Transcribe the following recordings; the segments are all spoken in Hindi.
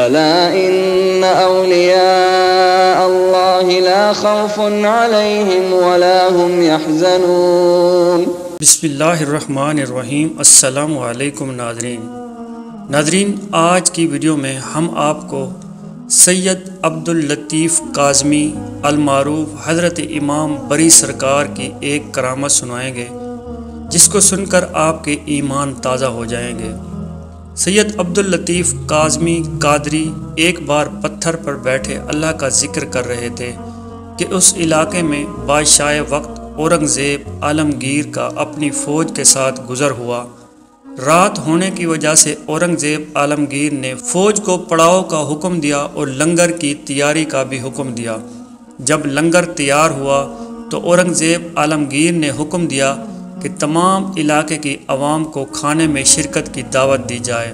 अला इन औलिया अल्लाह ला खौफुन अलैहिम वला हुम यहज़नून। बिस्मिल्लाहिर्रहमानिर्रहीम। अस्सलामु अलैकुम नाज़रीन। आज की वीडियो में हम आपको सैयद अब्दुल लतीफ़ काज़मी अलमारूफ हज़रत इमाम बरी सरकार की एक करामत सुनाएंगे, जिसको सुनकर आपके ईमान ताज़ा हो जाएंगे। सैयद अब्दुल लतीफ़ काज़मी कादरी एक बार पत्थर पर बैठे अल्लाह का जिक्र कर रहे थे कि उस इलाके में बादशाह वक्त औरंगज़ेब आलमगीर का अपनी फ़ौज के साथ गुज़र हुआ। रात होने की वजह से औरंगज़ेब आलमगीर ने फ़ौज को पड़ाव का हुक्म दिया और लंगर की तैयारी का भी हुक्म दिया। जब लंगर तैयार हुआ तो औरंगज़ेब आलमगीर ने हुक्म दिया कि तमाम इलाके की आवाम को खाने में शिरकत की दावत दी जाए।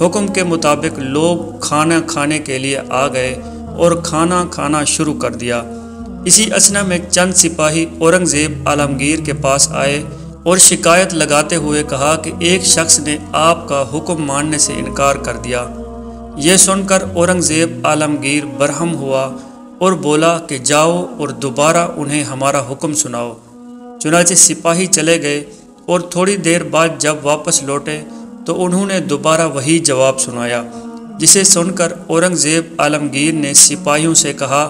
हुक्म के मुताबिक लोग खाना खाने के लिए आ गए और खाना खाना शुरू कर दिया। इसी असना में चंद सिपाही औरंगज़ेब आलमगीर के पास आए और शिकायत लगाते हुए कहा कि एक शख्स ने आपका हुक्म मानने से इनकार कर दिया। यह सुनकर औरंगज़ेब आलमगीर बरहम हुआ और बोला कि जाओ और दोबारा उन्हें हमारा हुक्म सुनाओ। चुनाचे सिपाही चले गए और थोड़ी देर बाद जब वापस लौटे तो उन्होंने दोबारा वही जवाब सुनाया, जिसे सुनकर औरंगज़ेब आलमगीर ने सिपाहियों से कहा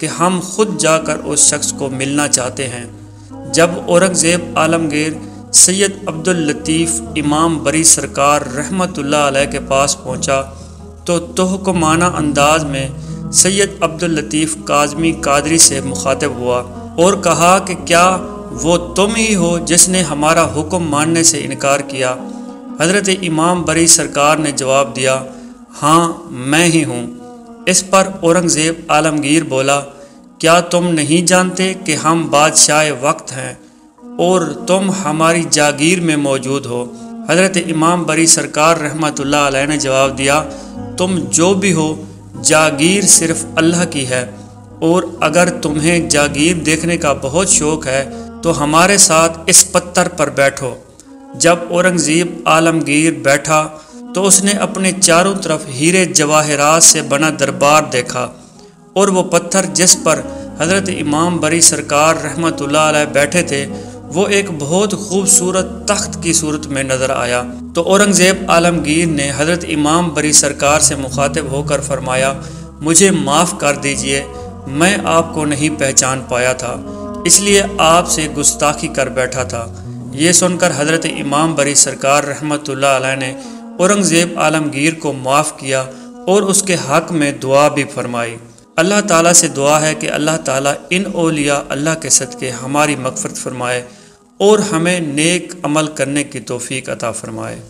कि हम खुद जाकर उस शख्स को मिलना चाहते हैं। जब औरंगज़ेब आलमगीर सैयद अब्दुल लतीफ़ इमाम बरी सरकार रहमतुल्लाह अलैह के पास पहुंचा तो तोहकमाना अंदाज में सैयद अब्दुल लतीफ़ काज़मी कादरी से मुखातिब हुआ और कहा कि क्या वो तुम ही हो जिसने हमारा हुक्म मानने से इनकार किया? हज़रत इमाम बरी सरकार ने जवाब दिया, हाँ मैं ही हूँ। इस पर औरंगज़ेब आलमगीर बोला, क्या तुम नहीं जानते कि हम बादशाह वक्त हैं और तुम हमारी जागीर में मौजूद हो? हज़रत इमाम बरी सरकार रहमतुल्लाह अलैह ने जवाब दिया, तुम जो भी हो जागीर सिर्फ़ अल्लाह की है और अगर तुम्हें जागीर देखने का बहुत शौक़ है तो हमारे साथ इस पत्थर पर बैठो। जब औरंगज़ेब आलमगीर बैठा तो उसने अपने चारों तरफ हीरे जवाहरात से बना दरबार देखा और वो पत्थर जिस पर हज़रत इमाम बरी सरकार रहमतुल्लाह अलैह बैठे थे वो एक बहुत खूबसूरत तख्त की सूरत में नज़र आया। तो औरंगज़ेब आलमगीर ने हज़रत इमाम बरी सरकार से मुखातिब होकर फरमाया, मुझे माफ़ कर दीजिए, मैं आपको नहीं पहचान पाया था, इसलिए आपसे गुस्ताखी कर बैठा था। ये सुनकर हज़रत इमाम बरी सरकार रहमतुल्लाह अलैह ने औरंगज़ेब आलमगीर को माफ़ किया और उसके हक़ में दुआ भी फरमाई। अल्लाह ताला से दुआ है कि अल्लाह ताला इन औलिया अल्लाह के सदक़े हमारी मग़फ़िरत फरमाए और हमें नेक अमल करने की तौफ़ीक़ अता फरमाए।